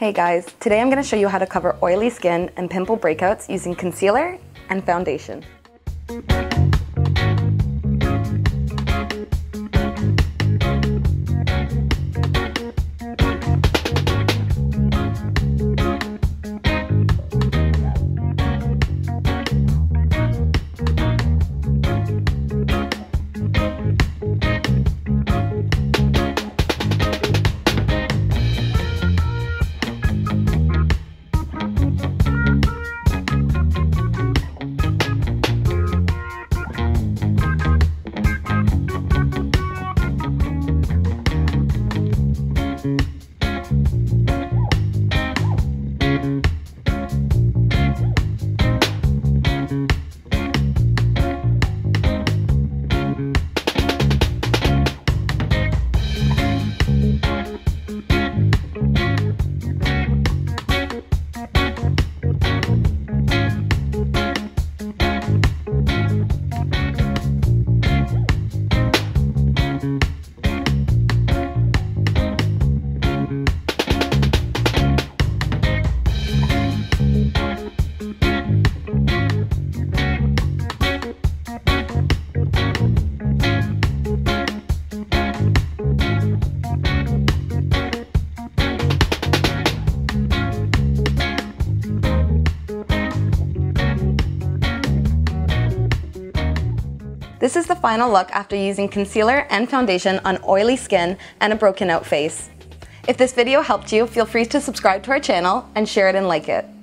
Hey guys, today I'm going to show you how to cover oily skin and pimple breakouts using concealer and foundation. This is the final look after using concealer and foundation on oily skin and a broken out face. If this video helped you, feel free to subscribe to our channel and share it and like it.